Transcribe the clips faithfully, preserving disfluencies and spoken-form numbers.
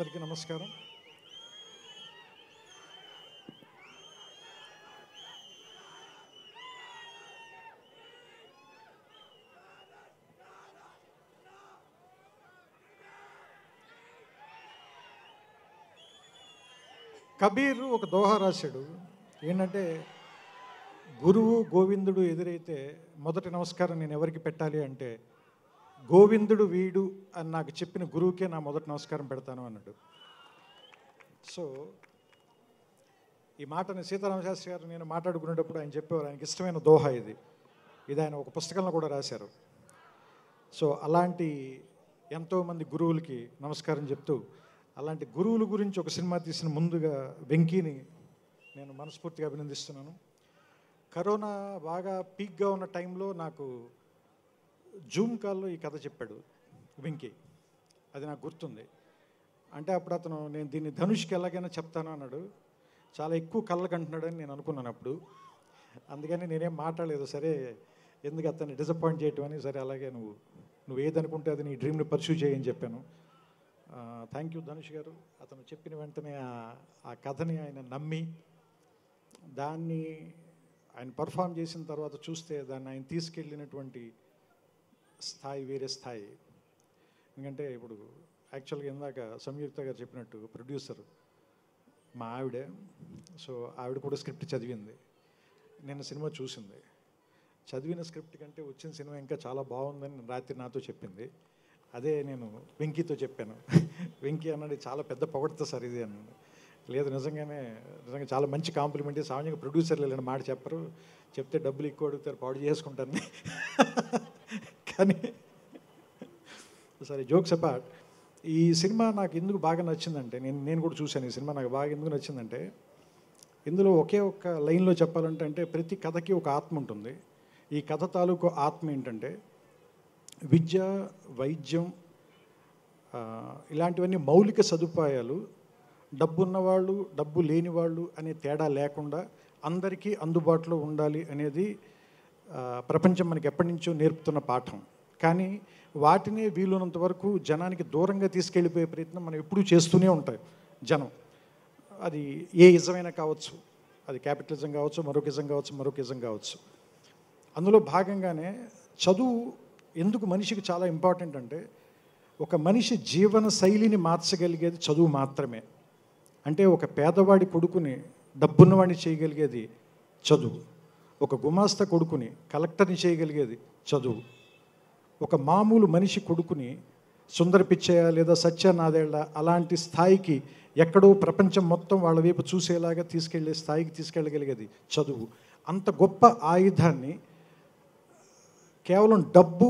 అందరికీ నమస్కారం. కబీర్ ఒక దోహ రాశాడు. ఏంటంటే గురువు గోవిందుడు ఎదురైతే మొదటి నమస్కారం నేను ఎవరికి పెట్టాలి అంటే, గోవిందుడు వీడు అని నాకు చెప్పిన గురువుకే నా మొదటి నమస్కారం పెడతాను అన్నాడు. సో ఈ మాటని సీతారామశాస్త్రి గారు నేను మాట్లాడుకునేటప్పుడు ఆయన చెప్పేవారు, ఆయనకి ఇష్టమైన దోహ ఇది. ఇది ఆయన ఒక పుస్తకంలో కూడా రాశారు. సో అలాంటి ఎంతోమంది గురువులకి నమస్కారం చెప్తూ, అలాంటి గురువుల గురించి ఒక సినిమా తీసిన ముందుగా వెంకీని నేను మనస్ఫూర్తిగా అభినందిస్తున్నాను. కరోనా బాగా పీక్గా ఉన్న టైంలో నాకు జూమ్ కాల్లో ఈ కథ చెప్పాడు వెంకీ, అది నాకు గుర్తుంది. అంటే అప్పుడు అతను నేను దీన్ని ధనుష్కి ఎలాగైనా చెప్తాను అన్నాడు. చాలా ఎక్కువ కళ్ళకు అంటున్నాడని నేను అనుకున్నాను అప్పుడు, అందుకని నేనేం మాట్లాడలేదు. సరే ఎందుకు అతన్ని డిసప్పాయింట్ చేయటం అని, సరే అలాగే నువ్వు నువ్వు ఏదనుకుంటే అది నీ డ్రీమ్ని పర్సూ చేయని చెప్పాను. థ్యాంక్ యూ ధనుష్ గారు. అతను చెప్పిన వెంటనే ఆ కథని ఆయన నమ్మి, దాన్ని ఆయన పర్ఫామ్ చేసిన తర్వాత చూస్తే దాన్ని ఆయన తీసుకెళ్ళినటువంటి స్థాయి వేరే స్థాయి. ఎందుకంటే ఇప్పుడు యాక్చువల్గా ఇందాక సంయుక్త గారు చెప్పినట్టు ప్రొడ్యూసర్ మా ఆవిడే. సో ఆవిడ కూడా స్క్రిప్ట్ చదివింది, నేను సినిమా చూసింది. చదివిన స్క్రిప్ట్ కంటే వచ్చిన సినిమా ఇంకా చాలా బాగుందని రాత్రి నాతో చెప్పింది. అదే నేను వెంకీతో చెప్పాను. వెంకీ అన్నాడు చాలా పెద్ద పొగడతా సార్ ఇది అన్నాడు. లేదు నిజంగానే నిజంగా చాలా మంచి కాంప్లిమెంట్. సామాన్యంగా ప్రొడ్యూసర్లు ఇలాంటి మాట చెప్పరు, చెప్తే డబ్బులు ఎక్కువ అడుగుతారు, పాడు చేసుకుంటాను. కానీ సరే జోక్స్ అపార్ట్, ఈ సినిమా నాకు ఎందుకు బాగా నచ్చిందంటే, నేను నేను కూడా చూశాను ఈ సినిమా, నాకు బాగా ఎందుకు నచ్చిందంటే ఇందులో ఒకే ఒక్క లైన్లో చెప్పాలంటే, అంటే ప్రతి కథకి ఒక ఆత్మ ఉంటుంది. ఈ కథ తాలూకు ఆత్మ ఏంటంటే విద్య, వైద్యం, ఇలాంటివన్నీ మౌలిక సదుపాయాలు డబ్బు ఉన్నవాళ్ళు డబ్బు లేని వాళ్ళు అనే తేడా లేకుండా అందరికీ అందుబాటులో ఉండాలి అనేది ప్రపంచం మనకి ఎప్పటి నుంచో నేర్పుతున్న పాఠం. కానీ వాటినే వీలున్నంత వరకు జనానికి దూరంగా తీసుకెళ్ళిపోయే ప్రయత్నం మనం ఎప్పుడూ చేస్తూనే ఉంటాం జనం. అది ఏ ఇజమైనా కావచ్చు, అది క్యాపిటలిజం కావచ్చు, మరొక ఇజం కావచ్చు, మరొక ఇజం కావచ్చు. అందులో భాగంగానే చదువు ఎందుకు మనిషికి చాలా ఇంపార్టెంట్ అంటే, ఒక మనిషి జీవన శైలిని మార్చగలిగేది చదువు మాత్రమే. అంటే ఒక పేదవాడి కొడుకుని డబ్బున్నవాడిని చేయగలిగేది చదువు, ఒక గుమాస్తా కొడుకుని కలెక్టర్ని చేయగలిగేది చదువు, ఒక మామూలు మనిషి కొడుకుని సుందర్ పిచ్చయ్య లేదా సత్య నాదెళ్ళ అలాంటి స్థాయికి, ఎక్కడో ప్రపంచం మొత్తం వాళ్ళ వైపు చూసేలాగా తీసుకెళ్లే స్థాయికి తీసుకెళ్ళగలిగేది చదువు. అంత గొప్ప ఆయుధాన్ని కేవలం డబ్బు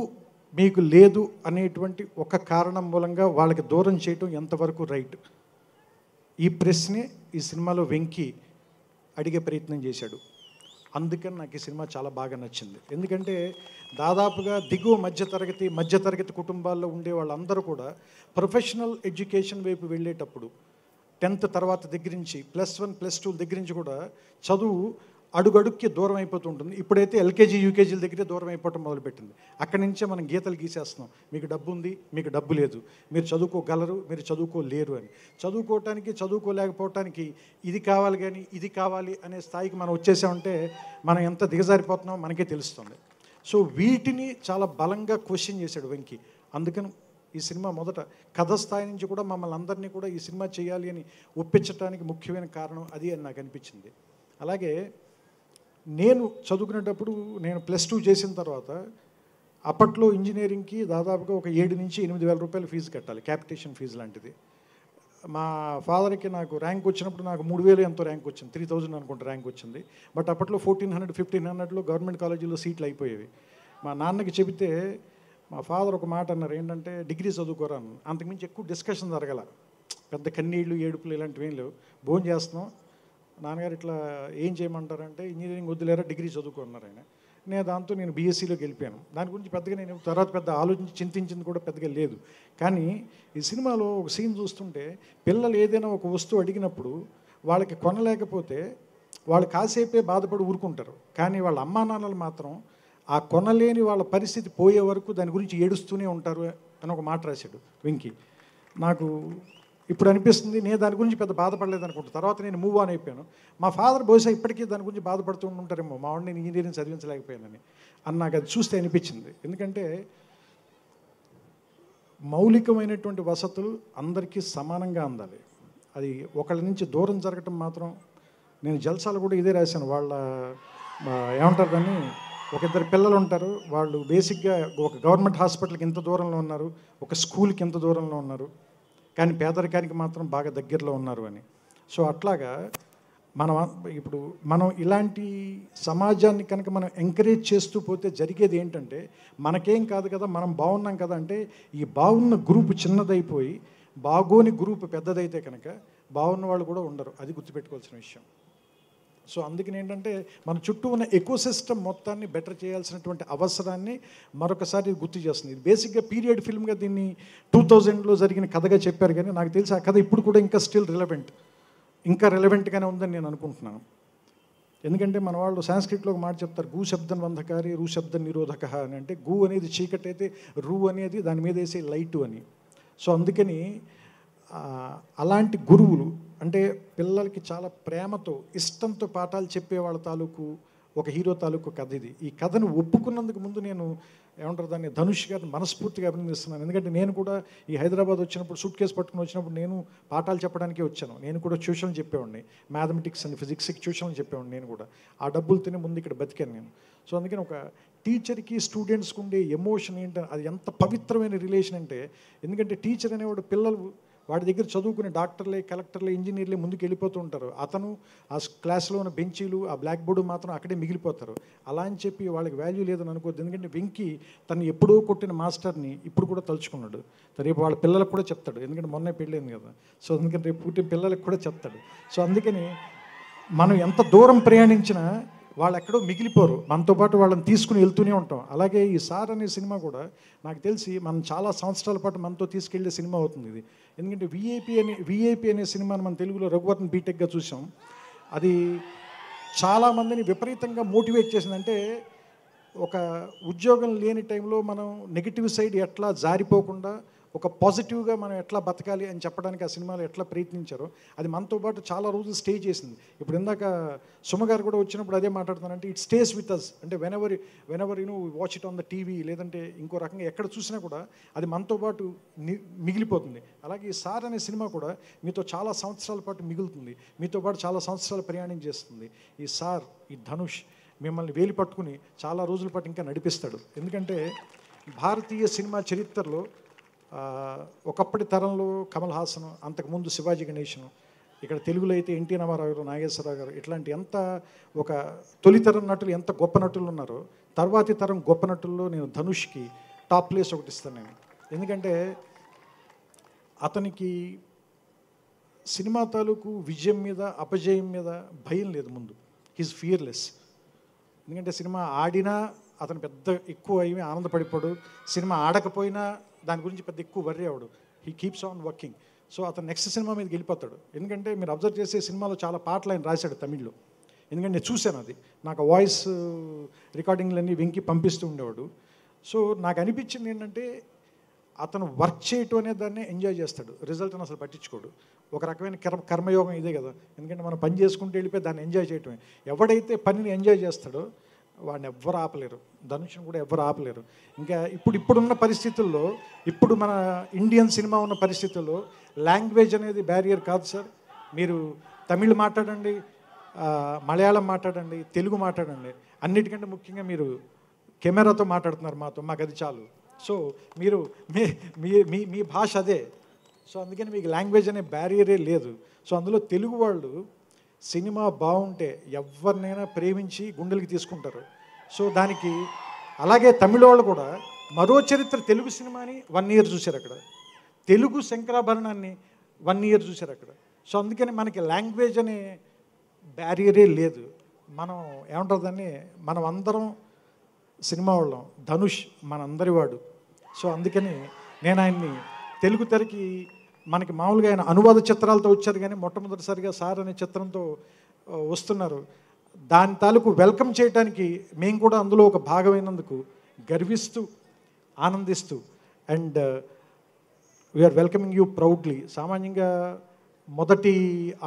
మీకు లేదు అనేటువంటి ఒక కారణం మూలంగా వాళ్ళకి దూరం చేయటం ఎంతవరకు రైట్? ఈ ప్రశ్నే ఈ సినిమాలో వెంకీ అడిగే ప్రయత్నం చేశాడు. అందుకని నాకు ఈ సినిమా చాలా బాగా నచ్చింది. ఎందుకంటే దాదాపుగా దిగువ మధ్యతరగతి మధ్యతరగతి కుటుంబాల్లో ఉండే వాళ్ళందరూ కూడా ప్రొఫెషనల్ ఎడ్యుకేషన్ వైపు వెళ్ళేటప్పుడు టెన్త్ తర్వాత దగ్గర నుంచి, ప్లస్ వన్ ప్లస్ టూ దగ్గర నుంచి కూడా చదువు అడుగడుక్కి దూరం అయిపోతుంటుంది. ఇప్పుడైతే ఎల్కేజీ యూకేజీల దగ్గరే దూరం అయిపోవటం మొదలుపెట్టింది. అక్కడి నుంచే మనం గీతలు గీసేస్తున్నాం, మీకు డబ్బు ఉంది, మీకు డబ్బు లేదు, మీరు చదువుకోగలరు, మీరు చదువుకోలేరు అని. చదువుకోవటానికి చదువుకోలేకపోవటానికి ఇది కావాలి కానీ ఇది కావాలి అనే స్థాయికి మనం వచ్చేసామంటే మనం ఎంత దిగజారిపోతున్నామో మనకే తెలుస్తుంది. సో వీటిని చాలా బలంగా క్వశ్చన్ చేశాడు వెంకీ. అందుకని ఈ సినిమా మొదట కథ స్థాయి నుంచి కూడా మమ్మల్ని అందరినీ కూడా ఈ సినిమా చేయాలి అని ఒప్పించడానికి ముఖ్యమైన కారణం అది అని నాకు అనిపించింది. అలాగే నేను చదువుకునేటప్పుడు, నేను ప్లస్ టూ చేసిన తర్వాత అప్పట్లో ఇంజనీరింగ్కి దాదాపుగా ఒక ఏడు నుంచి ఎనిమిది వేల రూపాయలు ఫీజు కట్టాలి, క్యాపిటేషన్ ఫీజు లాంటిది. మా ఫాదర్కి నాకు ర్యాంక్ వచ్చినప్పుడు నాకు మూడు వేలు ఎంతో ర్యాంక్ వచ్చింది, త్రీ థౌజండ్ అనుకుంటే ర్యాంక్ వచ్చింది. బట్ అప్పట్లో ఫోర్టీన్ హండ్రెడ్ ఫిఫ్టీన్ హండ్రెడ్లో గవర్నమెంట్ కాలేజీలో సీట్లు అయిపోయేవి. మా నాన్నకి చెబితే మా ఫాదర్ ఒక మాట అన్నారు, ఏంటంటే డిగ్రీ చదువుకోరా అన్న. అంతకుమించి ఎక్కువ డిస్కషన్ జరగల, పెద్ద కన్నీళ్ళు ఏడుపులు ఇలాంటివి ఏం లేవు. భోజనం చేస్తున్నాం, నాన్నగారు ఇట్లా ఏం చేయమంటారంటే ఇంజనీరింగ్ వద్దులేరా డిగ్రీ చదువుకున్నారు ఆయన. నేను దాంతో నేను బీఎస్సీలోకి వెళ్ళిపోయాను. దాని గురించి పెద్దగా నేను తర్వాత పెద్ద ఆలోచించి చింతించింది కూడా పెద్దగా లేదు. కానీ ఈ సినిమాలో ఒక సీన్ చూస్తుంటే పిల్లలు ఏదైనా ఒక వస్తువు అడిగినప్పుడు వాళ్ళకి కొనలేకపోతే వాళ్ళు కాసేపే బాధపడి ఊరుకుంటారు. కానీ వాళ్ళ అమ్మా నాన్నలు మాత్రం ఆ కొనలేని వాళ్ళ పరిస్థితి పోయే వరకు దాని గురించి ఏడుస్తూనే ఉంటారు అని ఒక మాట రాశాడు వెంకీ. నాకు ఇప్పుడు అనిపిస్తుంది నేను దాని గురించి పెద్ద బాధపడలేదు అనుకుంటా. తర్వాత నేను మూవ్ ఆన్ అయిపోయాను. మా ఫాదర్ బహుశా ఇప్పటికీ దాని గురించి బాధపడుతూ ఉంటారేమో, మా వాడిని నేను ఇంజనీరింగ్ చదివించలేకపోయానని అని నాకు అది చూస్తే అనిపించింది. ఎందుకంటే మౌలికమైనటువంటి వసతులు అందరికీ సమానంగా అందాలి. అది ఒకళ్ళ నుంచి దూరం జరగటం మాత్రం, నేను జల్సాలు కూడా ఇదే రాశాను, వాళ్ళ ఏమంటారు కానీ ఒక ఇద్దరు పిల్లలు ఉంటారు, వాళ్ళు బేసిక్గా ఒక గవర్నమెంట్ హాస్పిటల్కి ఇంత దూరంలో ఉన్నారు, ఒక స్కూల్కి ఇంత దూరంలో ఉన్నారు, కానీ పేదరికానికి మాత్రం బాగా దగ్గరలో ఉన్నారు అని. సో అట్లాగా మనం ఇప్పుడు మనం ఇలాంటి సమాజాన్ని కనుక మనం ఎంకరేజ్ చేస్తూ పోతే జరిగేది ఏంటంటే, మనకేం కాదు కదా, మనం బాగున్నాం కదా అంటే ఈ బాగున్న గ్రూప్ చిన్నదైపోయి బాగోని గ్రూప్ పెద్దదైతే కనుక బాగున్న వాళ్ళు కూడా ఉండరు. అది గుర్తుపెట్టుకోవాల్సిన విషయం. సో అందుకని ఏంటంటే మన చుట్టూ ఉన్న ఎకోసిస్టమ్ మొత్తాన్ని బెటర్ చేయాల్సినటువంటి అవసరాన్ని మరొకసారి గుర్తు చేస్తుంది. ఇది బేసిక్గా పీరియడ్ ఫిల్మ్గా దీన్ని టూ థౌజండ్లో జరిగిన కథగా చెప్పారు, కానీ నాకు తెలిసి ఆ కథ ఇప్పుడు కూడా ఇంకా స్టిల్ రిలవెంట్, ఇంకా రిలవెంట్గానే ఉందని నేను అనుకుంటున్నాను. ఎందుకంటే మన వాళ్ళు సాంస్క్రిట్లో ఒక మాట చెప్తారు, గు శబ్దం వంధకారి రు శబ్దం నిరోధక అని. అంటే గు అనేది చీకటి అయితే, రు అనేది దాని మీద వేసే లైటు అని. సో అందుకని అలాంటి గురువులు అంటే పిల్లలకి చాలా ప్రేమతో ఇష్టంతో పాఠాలు చెప్పేవాళ్ళ తాలూకు ఒక హీరో తాలూకు కథ ఇది. ఈ కథను ఒప్పుకున్నందుకు ముందు నేను ఏమంటారు దాన్ని ధనుష్ గారిని మనస్ఫూర్తిగా అభినందిస్తున్నాను. ఎందుకంటే నేను కూడా ఈ హైదరాబాద్ వచ్చినప్పుడు సూట్ కేసు పట్టుకుని వచ్చినప్పుడు నేను పాఠాలు చెప్పడానికే వచ్చాను. నేను కూడా ట్యూషన్లు చెప్పేవాడిని, మ్యాథమెటిక్స్ అని ఫిజిక్స్కి ట్యూషన్లు చెప్పేవాడిని. నేను కూడా ఆ డబ్బులు తిని ముందు ఇక్కడ బతికాను నేను. సో అందుకని ఒక టీచర్కి స్టూడెంట్స్కి ఉండే ఎమోషన్ ఏంటంటే అది ఎంత పవిత్రమైన రిలేషన్ అంటే, ఎందుకంటే టీచర్ అనేవాడు పిల్లలు వాడి దగ్గర చదువుకునే డాక్టర్లే కలెక్టర్లే ఇంజనీర్లే ముందుకు వెళ్ళిపోతూ ఉంటారు, అతను ఆ క్లాస్లో ఉన్న బెంచీలు ఆ బ్లాక్ బోర్డు మాత్రం అక్కడే మిగిలిపోతారు. అలా అని చెప్పి వాళ్ళకి వాల్యూ లేదని అనుకోవద్దు. ఎందుకంటే వెంకీ తను ఎప్పుడో కొట్టిన మాస్టర్ని ఇప్పుడు కూడా తలుచుకున్నాడు, రేపు వాళ్ళ పిల్లలకు కూడా చెప్తాడు. ఎందుకంటే మొన్నే పెళ్ళైంది కదా, సో అందుకని రేపు పుట్టిన పిల్లలకు కూడా చెప్తాడు. సో అందుకని మనం ఎంత దూరం ప్రయాణించినా వాళ్ళు ఎక్కడో మిగిలిపోరు, మనతో పాటు వాళ్ళని తీసుకుని వెళ్తూనే ఉంటాం. అలాగే ఈ సార్ అనే సినిమా కూడా నాకు తెలిసి మనం చాలా సంవత్సరాల పాటు మనతో తీసుకెళ్లే సినిమా అవుతుంది ఇది. ఎందుకంటే విఐపి అనే విఐపి అనే సినిమాను మన తెలుగులో రఘువర్ని బీటెక్గా చూసాం. అది చాలామందిని విపరీతంగా మోటివేట్ చేసిందంటే, ఒక ఉద్యోగం లేని టైంలో మనం నెగిటివ్ సైడ్ ఎట్లా జారిపోకుండా ఒక పాజిటివ్గా మనం ఎట్లా బతకాలి అని చెప్పడానికి ఆ సినిమాలో ఎట్లా ప్రయత్నించారో అది మనతో పాటు చాలా రోజులు స్టే చేసింది. ఇప్పుడు ఇందాక సుమగారు కూడా వచ్చినప్పుడు అదే మాట్లాడుతున్నానంటే, ఇట్ స్టేస్ విత్ అస్. అంటే whenever whenever you know watch it on the TV లేదంటే ఇంకో రకంగా ఎక్కడ చూసినా కూడా అది మనతో పాటు మిగిలిపోతుంది. అలాగే ఈ సార్ అనే సినిమా కూడా మీతో చాలా సంవత్సరాల పాటు మిగులుతుంది, మీతో పాటు చాలా సంవత్సరాలు ప్రయాణం చేస్తుంది. ఈ సార్ ఈ ధనుష్ మిమ్మల్ని వేలి పట్టుకుని చాలా రోజుల పాటు ఇంకా నడిపిస్తాడు. ఎందుకంటే భారతీయ సినిమా చరిత్రలో ఒకప్పటి తరంలో కమల్ హాసన్, అంతకుముందు శివాజీ గణేశన్, ఇక్కడ తెలుగులో అయితే ఎన్టీ రామారావు గారు, నాగేశ్వరరావు గారు, ఇట్లాంటి ఎంత ఒక తొలితరం నటులు ఎంత గొప్ప నటులు ఉన్నారో, తర్వాతి తరం గొప్ప నటుల్లో నేను ధనుష్కి టాప్ ప్లేస్ ఒకటి ఇస్తాను నేను. ఎందుకంటే అతనికి సినిమా తాలూకు విజయం మీద అపజయం మీద భయం లేదు. ముందు హీజ్ ఫియర్లెస్. ఎందుకంటే సినిమా ఆడినా అతను పెద్ద ఎక్కువ అయ్యి ఆనందపడిపోడు, సినిమా ఆడకపోయినా దాని గురించి పెద్ద ఎక్కువ వర్రీ అవడు. He keeps on working. So అతను నెక్స్ట్ సినిమా మీదకి వెళ్ళిపోతాడు. ఎందుకంటే మీరు అబ్జర్వ్ చేసే సినిమాలో చాలా పాటలు ఆయన రాశాడు తమిళ్లో. ఎందుకంటే నేను చూశాను అది, నాకు వాయిస్ రికార్డింగ్లన్నీ వెంకి పంపిస్తూ ఉండేవాడు. సో నాకు అనిపించింది ఏంటంటే అతను వర్క్ చేయటం అనే దాన్ని ఎంజాయ్ చేస్తాడు, రిజల్ట్ని అసలు పట్టించుకోడు. ఒక రకమైన కర్మ కర్మయోగం ఇదే కదా. ఎందుకంటే మనం పని చేసుకుంటూ వెళ్ళిపోయి దాన్ని ఎంజాయ్ చేయటమే. ఎవడైతే పనిని ఎంజాయ్ చేస్తాడో వాడిని ఎవ్వరు ఆపలేరు, ధనుష్ని కూడా ఎవ్వరు ఆపలేరు. ఇంకా ఇప్పుడు ఇప్పుడున్న పరిస్థితుల్లో, ఇప్పుడు మన ఇండియన్ సినిమా ఉన్న పరిస్థితుల్లో లాంగ్వేజ్ అనేది బ్యారియర్ కాదు సార్. మీరు తమిళ్ మాట్లాడండి, మలయాళం మాట్లాడండి, తెలుగు మాట్లాడండి, అన్నిటికంటే ముఖ్యంగా మీరు కెమెరాతో మాట్లాడుతున్నారు మాతో, మాకు అది చాలు. సో మీరు మీ మీ మీ భాష అదే. సో అందుకని మీకు లాంగ్వేజ్ అనే బ్యారియరే లేదు. సో అందులో తెలుగు వాళ్ళు సినిమా బాగుంటే ఎవరినైనా ప్రేమించి గుండెలకి తీసుకుంటారు. సో దానికి అలాగే తమిళ వాళ్ళు కూడా మరో చరిత్ర తెలుగు సినిమాని వన్ ఇయర్ చూశారు అక్కడ, తెలుగు శంకరాభరణాన్ని వన్ ఇయర్ చూశారు అక్కడ. సో అందుకని మనకి లాంగ్వేజ్ అనే బ్యారియరే లేదు. మనం ఏమంటారు దాన్ని, మనం అందరం సినిమా వాళ్ళం, ధనుష్ మనందరి వాడు. సో అందుకని నేను ఆయన్ని తెలుగు తెరకి, మనకి మామూలుగా ఆయన అనువాద చిత్రాలతో వచ్చారు కానీ మొట్టమొదటిసారిగా సార్ అనే చిత్రంతో వస్తున్నారు. దాని తాలూకు వెల్కమ్ చేయడానికి మేము కూడా అందులో ఒక భాగమైనందుకు గర్విస్తూ ఆనందిస్తూ and we are welcoming you proudly. సామాన్యంగా మొదటి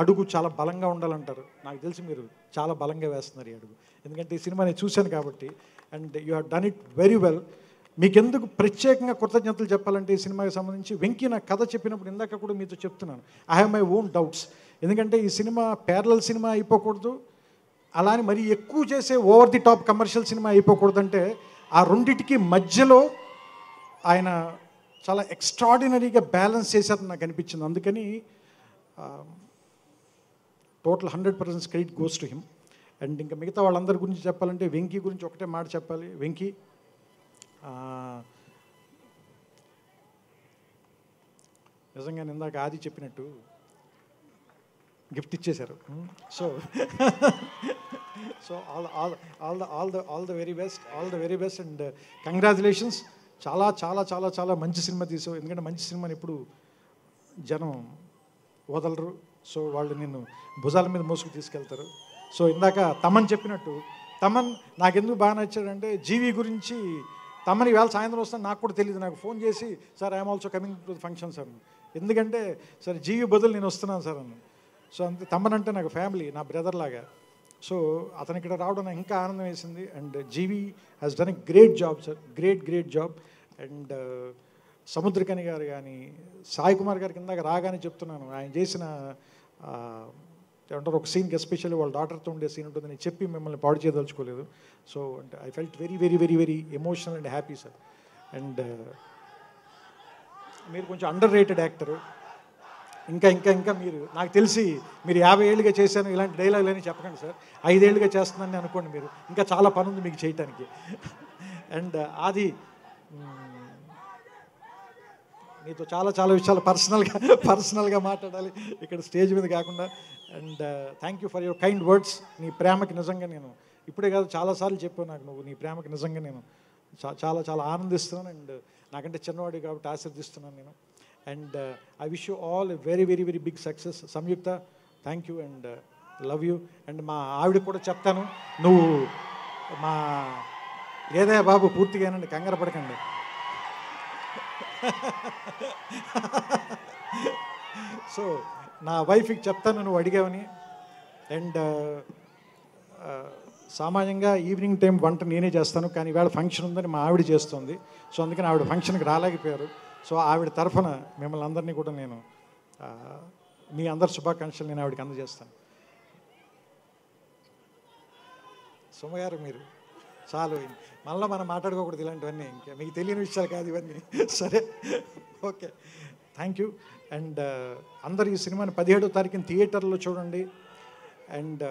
అడుగు చాలా బలంగా ఉండాలంటారు. నాకు తెలిసి మీరు చాలా బలంగా వేస్తున్నారు ఈ అడుగు, ఎందుకంటే ఈ సినిమా నేను చూశాను కాబట్టి. And you have done it very well. మీకెందుకు ప్రత్యేకంగా కృతజ్ఞతలు చెప్పాలంటే ఈ సినిమాకి సంబంధించి వెంకీ నా కథ చెప్పినప్పుడు ఇందాక కూడా మీతో చెప్తున్నాను, I have my own doubts. ఎందుకంటే ఈ సినిమా ప్యారలల్ సినిమా అయిపోకూడదు, అలానే మరి ఎక్కువ చేసే over the top commercial cinema అయిపోకూడదంటే ఆ రెండింటికి మధ్యలో ఆయన చాలా ఎక్స్ట్రాడినరీగా బ్యాలెన్స్ చేశారని నాకు అనిపించింది. అందుకని total hundred percent credit goes to him. And ఇంకా మిగతా వాళ్ళందరి గురించి చెప్పాలంటే వెంకీ గురించి ఒకటే మాట చెప్పాలి. వెంకీ నిజంగా ఇందాక ఆది చెప్పినట్టు గిఫ్ట్ ఇచ్చేశారు. So so all all all the all the all the very best all the very best and congratulations. చాలా చాలా చాలా చాలా మంచి సినిమా తీసావు, ఎందుకంటే మంచి సినిమాని ఎప్పుడు జనం వదలరు. సో వాళ్ళు నిన్ను భుజాల మీద మోసుకు తీసుకెళ్తారు. సో ఇందాక తమన్ చెప్పినట్టు, తమన్ నాకెందుకు బాగా నచ్చాడంటే జీవి గురించి తమన్ ఇవాళ సాయంత్రం వస్తాను నాకు కూడా తెలియదు, నాకు ఫోన్ చేసి sir I'm also coming to the function sir, ఎందుకంటే సార్ జీవి బదులు నేను వస్తున్నాను సార్ అన్నాను. సో అంతే, తమన్ అంటే నాకు ఫ్యామిలీ, నా బ్రదర్ లాగా. సో అతను ఇక్కడ రావడం నాకు ఇంకా ఆనందం వేసింది. And GV has done a great job sir, great great job. And Samuthirakani గారు కానీ సాయి కుమార్ గారి కిందాక రాగానే చెప్తున్నాను, ఆయన చేసిన ఏమంటారు ఒక సీన్కి ఎస్పెషల్లీ వాళ్ళ డాటర్తో ఉండే సీన్ ఉంటుందని చెప్పి మిమ్మల్ని పాడు చేయదలుచుకోలేదు. సో అంటే I felt very very very very emotional and happy sir. And మీరు కొంచెం అండర్ రేటెడ్ యాక్టరు, ఇంకా ఇంకా ఇంకా మీరు నాకు తెలిసి మీరు యాభై ఏళ్ళుగా చేశాను ఇలాంటి డైలాగులు అని చెప్పకండి సార్, ఐదేళ్ళుగా చేస్తున్నానని అనుకోండి, మీరు ఇంకా చాలా పని ఉంది మీకు చేయటానికి. అండ్ ఆది మీతో చాలా చాలా విషయాలు పర్సనల్గా పర్సనల్గా మాట్లాడాలి ఇక్కడ స్టేజ్ మీద కాకుండా. And thank you for your kind words. నీ ప్రేమకి నిజంగా నేను ఇప్పుడే కాదు చాలాసార్లు చెప్పావు నాకు, నువ్వు నీ ప్రేమకి నిజంగా నేను చాలా చాలా ఆనందిస్తున్నాను. అండ్ నాకంటే చిన్నవాడు కాబట్టి ఆశీర్దిస్తున్నాను నేను. And uh, I wish you all a very, very, very big success. Samyuktha, thank you and uh, love you. And మా ఆవిడ కూడా చెప్తాను, నువ్వు మా ఏదయ్య బాబు పూర్తిగానండి, కంగారు పడకండి. సో నా వైఫ్కి చెప్తాను నువ్వు అడిగావని. అండ్ సామాన్యంగా ఈవినింగ్ టైం వంట నేనే చేస్తాను, కానీ ఇవాళ ఫంక్షన్ ఉందని మా ఆవిడ చేస్తుంది. సో అందుకని ఆవిడ ఫంక్షన్కి రాలేకపోయారు. సో ఆవిడ తరఫున మిమ్మల్ని అందరినీ కూడా నేను మీ అందరి శుభాకాంక్షలు నేను ఆవిడకి అందజేస్తాను. సుమగారు మీరు చాలు, మళ్ళీ మనం మాట్లాడుకోకూడదు ఇలాంటివన్నీ, ఇంకా మీకు తెలియని విషయాలు కాదు ఇవన్నీ. సరే, ఓకే, థ్యాంక్ యూ. అండ్ అందరు ఈ సినిమాని పదిహేడో తారీఖున థియేటర్లో చూడండి. అండ్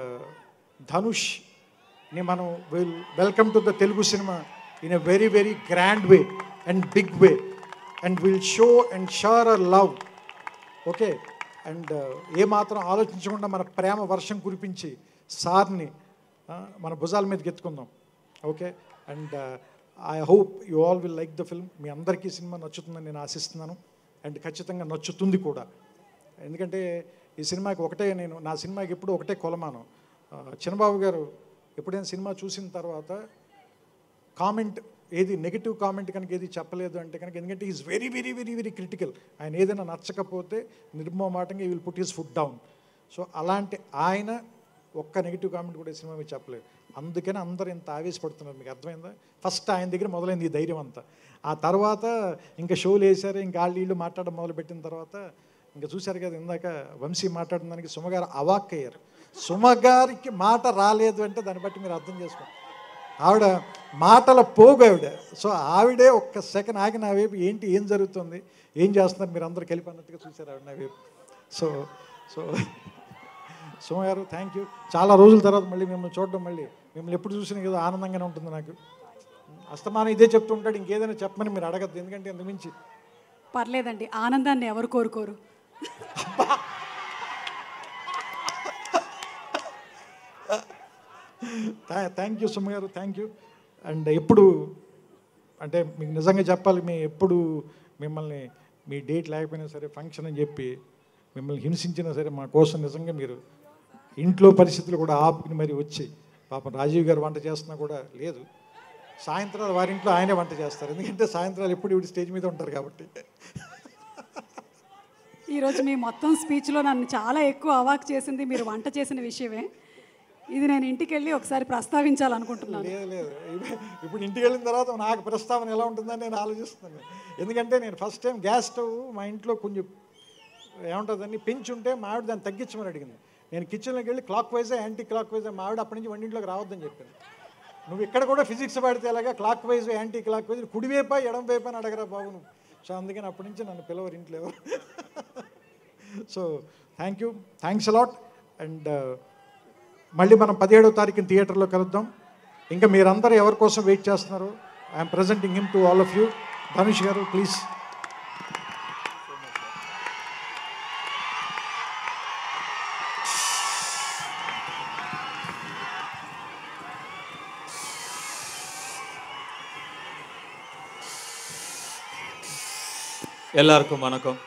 ధనుష్ని మనం will welcome to the Telugu cinema in a very very grand way and big way. And we'll show and share our love. Okay? And ఏ మాత్రం ఆలోచించకుండా మన ప్రేమ వర్షం కురిపించి సార్ని మన భుజాల మీదకి ఎత్తుకుందాం. Okay? And I hope you all will like the film. మీ అందరికీ సినిమా నచ్చుతుందని నేను ఆశిస్తున్నాను, అండ్ ఖచ్చితంగా నచ్చుతుంది కూడా. ఎందుకంటే ఈ సినిమాకి ఒకటే, నేను నా సినిమాకి ఎప్పుడు ఒకటే కొలమాను. చిన్నబాబు గారు ఎప్పుడైనా సినిమా చూసిన తర్వాత కామెంట్ ఏది నెగిటివ్ కామెంట్ కనుక ఏది చెప్పలేదు అంటే కనుక, ఎందుకంటే is very very very very critical. ఆయన ఏదైనా నచ్చకపోతే నిర్మమాటంగా he will put his foot down. So అలాంటి ఆయన ఒక్క నెగిటివ్ కామెంట్ కూడా ఈ సినిమా మీరు చెప్పలేదు. అందుకని అందరూ ఇంత ఆవేశపడుతున్నారు, మీకు అర్థమైందా? ఫస్ట్ ఆయన దగ్గర మొదలైంది ఈ ధైర్యం అంతా. ఆ తర్వాత ఇంకా షోలు వేశారు, ఇంకా వాళ్ళు వీళ్ళు మాట్లాడడం మొదలుపెట్టిన తర్వాత ఇంకా చూశారు కదా ఇందాక వంశీ మాట్లాడిన దానికి సుమగారు అవాక్ అయ్యారు. సుమగారికి మాట రాలేదు అంటే దాన్ని బట్టి మీరు అర్థం చేసుకోండి, ఆవిడ మాటల పోగు ఆవిడ. సో ఆవిడే ఒక్క సెకండ్ ఆగి నా వైపు ఏంటి ఏం జరుగుతుంది ఏం చేస్తున్నారు మీరు అందరూ కలిపి అన్నట్టుగా చూశారు ఆవిడ నా వైపు. సో సో సోమ గారు థ్యాంక్ యూ. చాలా రోజుల తర్వాత మళ్ళీ మిమ్మల్ని చూడడం, మళ్ళీ మిమ్మల్ని ఎప్పుడు చూసినా ఏదో ఆనందంగానే ఉంటుంది నాకు. అస్తమానం ఇదే చెప్తూ ఉంటాడు, ఇంకేదైనా చెప్పమని మీరు అడగద్దు, ఎందుకంటే అంత మించి పర్లేదండి. ఆనందాన్ని ఎవరు కోరుకోరు. థ్యాంక్ యూ సుమ గారు, థ్యాంక్ యూ. అండ్ ఎప్పుడు అంటే మీకు నిజంగా చెప్పాలి, మేము ఎప్పుడు మిమ్మల్ని మీ డేట్ లేకపోయినా సరే ఫంక్షన్ అని చెప్పి మిమ్మల్ని హింసించినా సరే మా కోసం నిజంగా మీరు ఇంట్లో పరిస్థితులు కూడా ఆపుకుని మరి వచ్చి, పాపం రాజీవ్ గారు వంట చేస్తున్నా కూడా లేదు, సాయంత్రాలు వారింట్లో ఆయనే వంట చేస్తారు, ఎందుకంటే సాయంత్రాలు ఎప్పుడు ఇప్పుడు స్టేజ్ మీద ఉంటారు కాబట్టి. ఈరోజు మీ మొత్తం స్పీచ్లో నన్ను చాలా ఎక్కువ అవాక్ చేసింది మీరు వంట చేసిన విషయమే. ఇది నేను ఇంటికి వెళ్ళి ఒకసారి ప్రస్తావించాలనుకుంటున్నాను. లేదు లేదు, ఇప్పుడు ఇంటికి వెళ్ళిన తర్వాత నాకు ప్రస్తావన ఎలా ఉంటుందని నేను ఆలోచిస్తున్నాను. ఎందుకంటే నేను ఫస్ట్ టైం గ్యాస్ స్టవ్ మా ఇంట్లో కొంచెం ఏముంటుందని పెంచుంటే మా ఆవిడ దాన్ని తగ్గించమని అడిగింది. నేను కిచెన్లోకి వెళ్ళి clockwise anticlockwise మా ఆవిడ అప్పటి నుంచి వంటింట్లోకి రావద్దని చెప్పాను. నువ్వు ఇక్కడ కూడా ఫిజిక్స్ పడితే అలాగా clockwise anticlockwise కుడివైపు ఎడం వైపు అని అడగరా బాబు నువ్వు. సో అందుకని అప్పటి నుంచి నన్ను పిలవరు ఇంట్లో ఎవరు. So thank you, thanks a lot. And మళ్ళీ మనం పదిహేడవ తారీఖున థియేటర్లో కలుద్దాం. ఇంకా మీరందరూ ఎవరి కోసం వెయిట్ చేస్తున్నారు? I'm presenting him to all of you. Dhanush గారు ప్లీజ్. எல்லாருக்கும் வணக்கம்.